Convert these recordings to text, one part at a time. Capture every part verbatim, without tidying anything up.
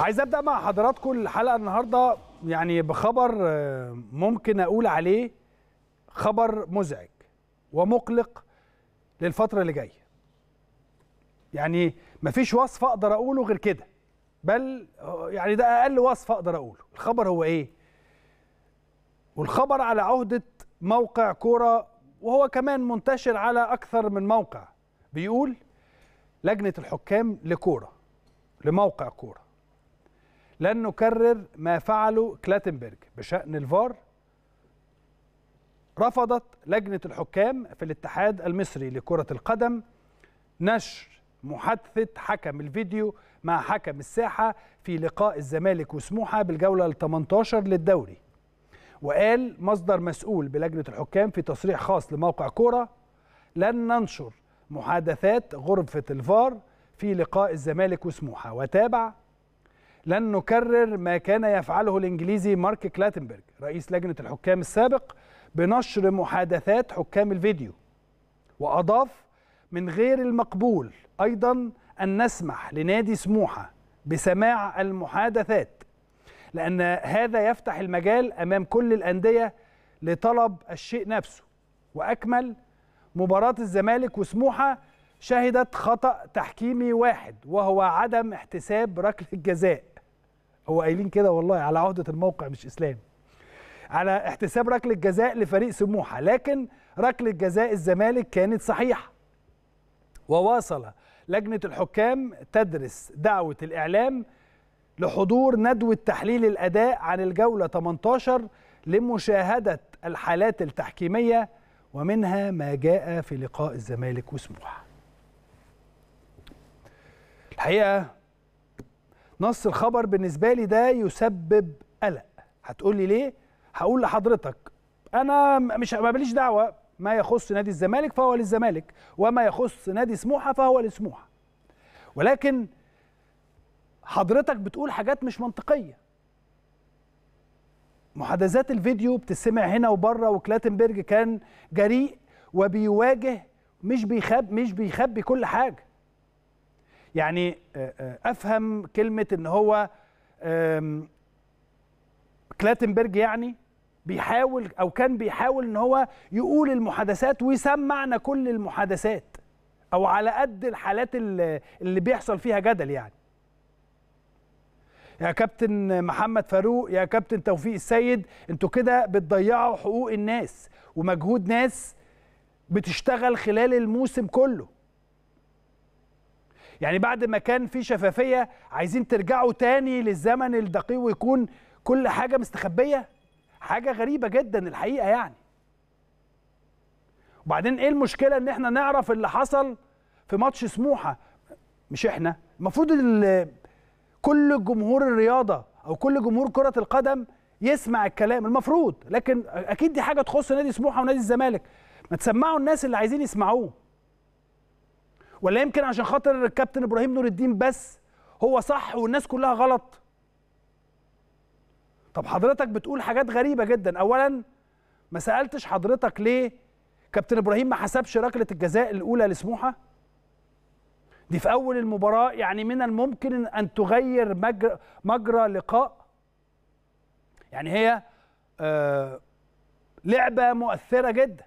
عايز ابدا مع حضراتكم الحلقه النهارده يعني بخبر ممكن اقول عليه خبر مزعج ومقلق للفتره اللي جايه. يعني مفيش وصف اقدر اقوله غير كده، بل يعني ده اقل وصف اقدر اقوله. الخبر هو ايه؟ والخبر على عهده موقع كوره، وهو كمان منتشر على اكثر من موقع. بيقول لجنه الحكام لكوره، لموقع كوره: لن نكرر ما فعله كلاتنبرج بشأن الفار. رفضت لجنة الحكام في الاتحاد المصري لكرة القدم نشر محادثة حكم الفيديو مع حكم الساحة في لقاء الزمالك وسموحة بالجولة الثامنة عشرة للدوري. وقال مصدر مسؤول بلجنة الحكام في تصريح خاص لموقع كوره: لن ننشر محادثات غرفة الفار في لقاء الزمالك وسموحة. وتابع: لن نكرر ما كان يفعله الإنجليزي مارك كلاتنبرج رئيس لجنة الحكام السابق بنشر محادثات حكام الفيديو. وأضاف: من غير المقبول أيضا أن نسمح لنادي سموحة بسماع المحادثات، لأن هذا يفتح المجال أمام كل الأندية لطلب الشيء نفسه. وأكمل: مباراة الزمالك وسموحة شهدت خطأ تحكيمي واحد، وهو عدم احتساب ركلة الجزاء. هو قايلين كده والله على عهدة الموقع، مش إسلام. على احتساب ركلة الجزاء لفريق سموحة، لكن ركلة جزاء الزمالك كانت صحيحة. وواصل: لجنة الحكام تدرس دعوة الإعلام لحضور ندوة تحليل الأداء عن الجولة ثمانية عشر لمشاهدة الحالات التحكيمية، ومنها ما جاء في لقاء الزمالك وسموحة. الحقيقة نص الخبر بالنسبة لي ده يسبب قلق. هتقول لي ليه؟ هقول لحضرتك أنا مش ماليش دعوة، ما يخص نادي الزمالك فهو للزمالك، وما يخص نادي سموحة فهو لسموحة. ولكن حضرتك بتقول حاجات مش منطقية. محادثات الفيديو بتسمع هنا وبره، وكلاتنبرج كان جريء وبيواجه، مش بيخب مش بيخبي كل حاجة. يعني افهم كلمه ان هو كلاتنبرج يعني بيحاول او كان بيحاول ان هو يقول المحادثات ويسمعنا كل المحادثات، او على قد الحالات اللي بيحصل فيها جدل. يعني يا كابتن محمد فاروق، يا كابتن توفيق السيد، انتوا كده بتضيعوا حقوق الناس ومجهود ناس بتشتغل خلال الموسم كله. يعني بعد ما كان في شفافية عايزين ترجعوا تاني للزمن الدقيق ويكون كل حاجة مستخبية؟ حاجة غريبة جدا الحقيقة يعني. وبعدين ايه المشكلة ان احنا نعرف اللي حصل في ماتش سموحة؟ مش احنا المفروض كل جمهور الرياضة او كل جمهور كرة القدم يسمع الكلام المفروض، لكن اكيد دي حاجة تخص نادي سموحة ونادي الزمالك. ما تسمعوا الناس اللي عايزين يسمعوه. ولا يمكن عشان خاطر الكابتن إبراهيم نور الدين بس هو صح والناس كلها غلط؟ طب حضرتك بتقول حاجات غريبة جدا. أولا، ما سألتش حضرتك ليه كابتن إبراهيم ما حسبش ركلة الجزاء الأولى لسموحة؟ دي في أول المباراة، يعني من الممكن أن تغير مجرى, مجرى لقاء. يعني هي آه لعبة مؤثرة جدا.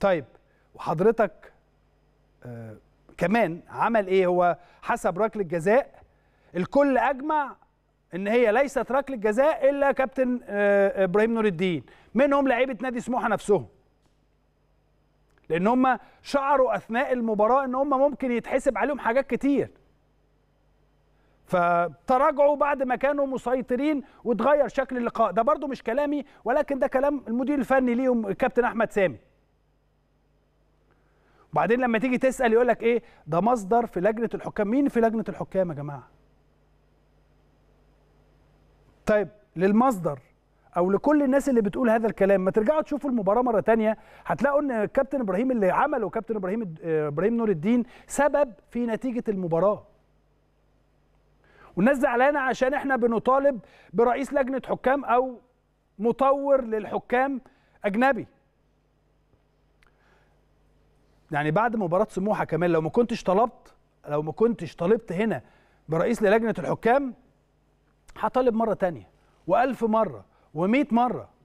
طيب وحضرتك آه كمان عمل ايه؟ هو حسب ركله جزاء. الكل اجمع ان هي ليست ركله جزاء الا كابتن آه ابراهيم نور الدين، منهم لعيبه نادي سموحه نفسهم، لان هم شعروا اثناء المباراه ان هم ممكن يتحسب عليهم حاجات كتير، فتراجعوا بعد ما كانوا مسيطرين وتغير شكل اللقاء. ده برضو مش كلامي، ولكن ده كلام المدير الفني ليهم الكابتن احمد سامي. وبعدين لما تيجي تسأل يقول لك ايه؟ ده مصدر في لجنة الحكام. مين في لجنة الحكام يا جماعة؟ طيب للمصدر او لكل الناس اللي بتقول هذا الكلام ما ترجعوا تشوفوا المباراة مرة تانية، هتلاقوا ان كابتن ابراهيم اللي عمله كابتن ابراهيم ابراهيم نور الدين سبب في نتيجة المباراة. والناس زعلانة عشان احنا بنطالب برئيس لجنة حكام او مطور للحكام اجنبي. يعني بعد مباراة سموحة كمان لو ما كنتش طلبت لو ما كنتش طالبت هنا برئيس للجنه الحكام هطالب مره ثانيه وألف مره ومئة مره.